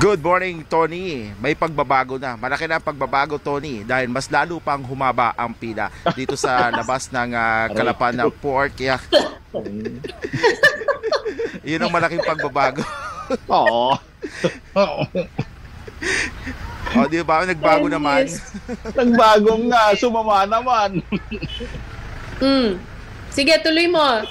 Good morning, Tony. May pagbabago na. Malaki na ang pagbabago, Tony, dahil mas lalo pang humaba ang pila dito sa labas ng Calapan Port. Kaya, yun ang malaking pagbabago. Oo. Oo. O, di ba? Nagbago naman. Nagbagong na. Sumama naman. Sige, tuloy mo.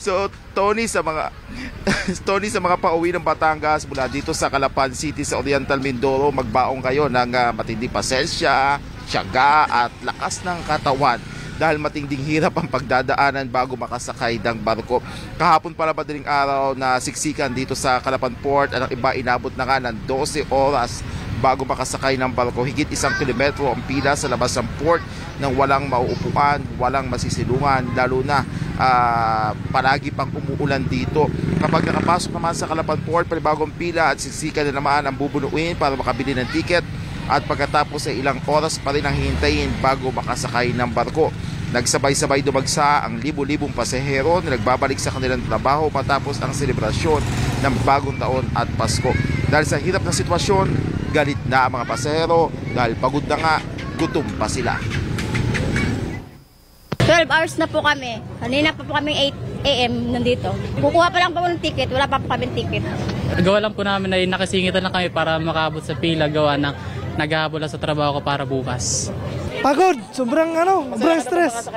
So, Tony, sa mga pauwi ng Batangas mula dito sa Calapan City sa Oriental Mindoro, magbaong kayo ng matinding pasensya, tiyaga at lakas ng katawan dahil matinding hirap ang pagdadaanan bago makasakay ng barko. Kahapon pala madaling araw na siksikan dito sa Calapan Port at ang iba inabot na nga ng 12 oras bago makasakay ng barko. Higit 1 kilometro ang pila sa labas ng port nang walang mauupuan, walang masisilungan, lalo na palagi pang umuulan dito. Kapag nakapasok naman sa Calapan Port, panibagong pila at siksikan na naman ang bubunuin para makabili ng tiket at pagkatapos ay ilang oras pa rin ang hihintayin bago makasakay ng barko. Nagsabay-sabay dumagsa ang libu-libong pasahero na nagbabalik sa kanilang trabaho matapos ang selebrasyon ng bagong taon at Pasko. Dahil sa hirap ng sitwasyon, galit na ang mga pasahero dahil pagod na nga, gutom pa sila. 12 hours na po kami. Kanina pa po kami 8 a.m. nandito. Kukuha pa lang po ng ticket. Wala pa po kami ticket. Gawa lang po namin ay nakasingitan lang kami para makaabot sa pila. Gawa ng naghahabol sa trabaho ko para bukas. Pagod! Sobrang sobrang stress.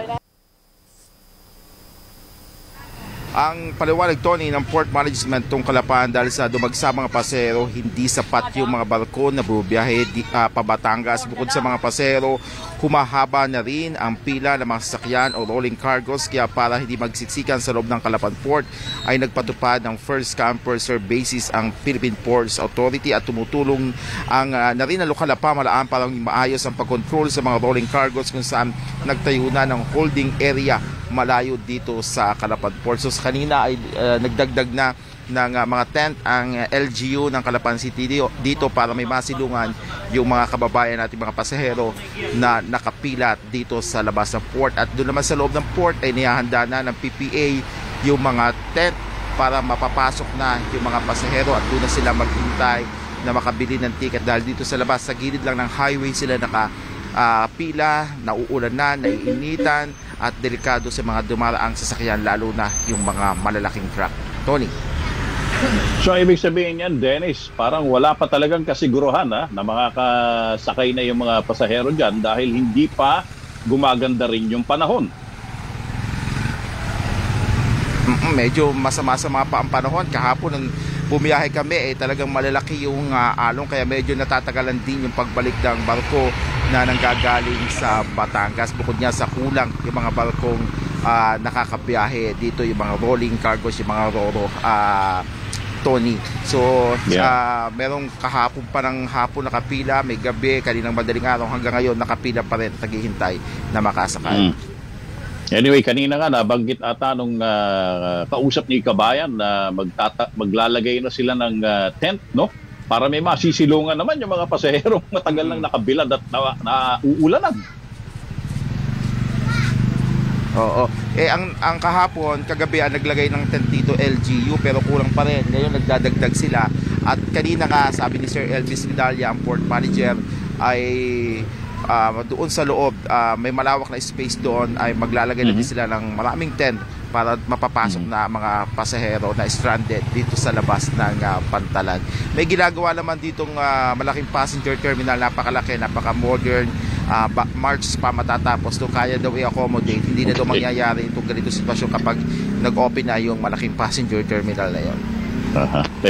Ang paliwanag, Tony, ng Port Management tong Calapan dahil sa dumagsa mga pasero, hindi sapat yung mga barko na bubiyahe pa Batangas. Bukod sa mga pasero, humahaba na rin ang pila ng mga sasakyan o rolling cargos, kaya para hindi magsiksikan sa loob ng Calapan Port ay nagpatupad ng first come first serve basis ang Philippine Ports Authority at tumutulong na rin ang lokal na pamahalaan para maayos ang pagkontrol sa mga rolling cargos kung saan nagtayo na ng holding area malayo dito sa Calapan Port. So kanina ay nagdagdag na ng mga tent ang LGU ng Calapan City dito para may masilungan yung mga kababayan natin, mga pasahero na nakapilat dito sa labas ng port. At doon naman sa loob ng port ay nihahanda na ng PPA yung mga tent para mapapasok na yung mga pasahero at doon na sila maghintay na makabili ng ticket dahil dito sa labas, sa gilid lang ng highway sila nakapila, nauulan na, naiinitan at delikado sa mga dumaraang sasakyan, lalo na yung mga malalaking truck. Tony? So, ibig sabihin yan, Dennis, parang wala pa talagang kasiguruhan na makakasakay na yung mga pasahero dyan dahil hindi pa gumaganda rin yung panahon. Medyo masama-sama pa ang panahon. Kahapon ang bumiyahe kami, talagang malalaki yung alon, kaya medyo natatagalan din yung pagbalik ng barko na nanggagaling sa Batangas. Bukod niya sa kulang yung mga barkong nakakabiyahe dito, yung mga rolling cargos, yung mga roro, Tony. So, yeah, merong kahapon pa ng hapon nakapila, may gabi, kaninang madaling araw hanggang ngayon nakapila pa rin, naghihintay na makasakay. Anyway, kanina nga nabanggit ata nung kausap ni kabayan na maglalagay na sila ng tent, no? Para may masisilungan naman yung mga pasaherong matagal nang nakabilad at nauulanan. Oo. Ang kahapon, kagabi ang naglagay ng tent dito LGU pero kulang pa rin. Ngayon nagdadagdag sila. At kanina nga sabi ni Sir Elvis Lidalia, ang port manager, ay doon sa loob, may malawak na space doon, ay maglalagay natin sila ng maraming tent para mapapasok na mga pasahero na stranded dito sa labas ng pantalan. May ginagawa naman ditong malaking passenger terminal, napakalaki, napaka-modern. March pa matatapos to, kaya daw i-accommodate. Hindi na daw mangyayari itong ganito sitwasyon kapag nag-open na yung malaking passenger terminal na yun.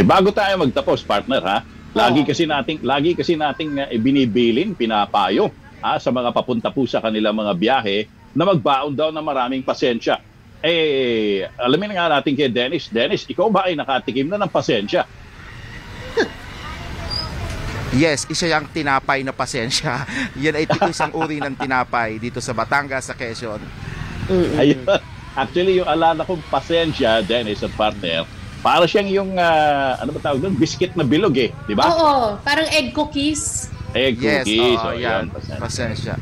Bago tayo magtapos, partner, ha? Lagi kasi nating binibilin, pinapayo sa mga papunta po sa kanilang mga biyahe na magbaon daw na maraming pasensya. Eh, alamin nga natin kay Dennis. Dennis, ikaw ba ay nakatikim na ng pasensya? Yes, isa yung tinapay na pasensya. Yan ay isang uri ng tinapay dito sa Batangas, sa Quezon. Ayun. Actually, yung alala kong pasensya, Dennis at partner, para siyang yung, ano ba tawag doon? Biscuit na bilog eh, di ba? Oo, parang egg cookies. Egg cookies, o yan. Pasensya.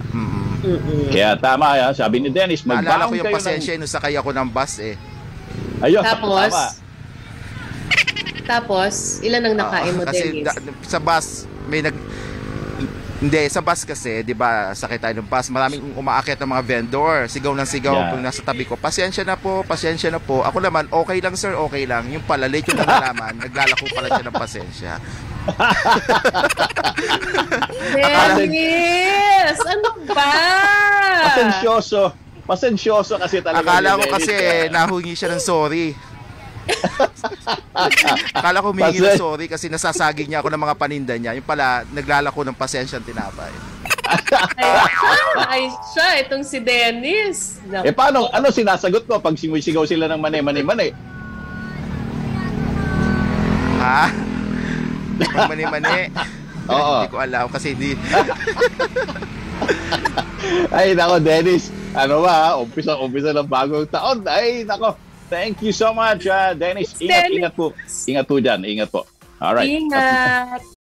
Kaya tama yan, sabi ni Dennis, magbaon kayo ng... Naalala ko yung pasensya, inusakay ako ng bus eh. Ayun, tapos? Tapos, ilan ang nakain mo din? Sa bus, sa bus kasi, di ba, sakit tayo ng bus, maraming umaakyat ng mga vendor, sigaw ng sigaw, yeah. Kung nasa tabi ko, pasensya na po. Ako naman, okay lang sir, okay lang. Yung pala, late yung nalaman, naglalako pala siya ng pasensya. Dennis! Ano ba? Pasensyoso kasi talaga. Akala ko kasi, nahungi siya ng sorry. Akala ko humingi ng sorry kasi nasasaging niya ako ng mga paninda niya. Yung pala, naglalako ng pasensya ang tinapay. Ay siya, itong si Dennis. Eh paano, ano sinasagot mo pag sigaw sila ng mani-mani-mani? Ha? Mani-mani? Oo. Hindi ko alam kasi hindi. Ay nako Dennis, ano ba, umpisa ng bagong taon. Ay nako. Thank you so much, Dennis. Ingat po. Ingat po dyan. Alright. Ingat.